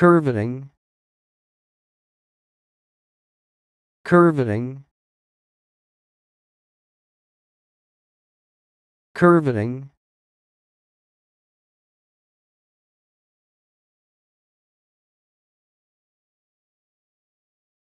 Curveting, curveting, curveting.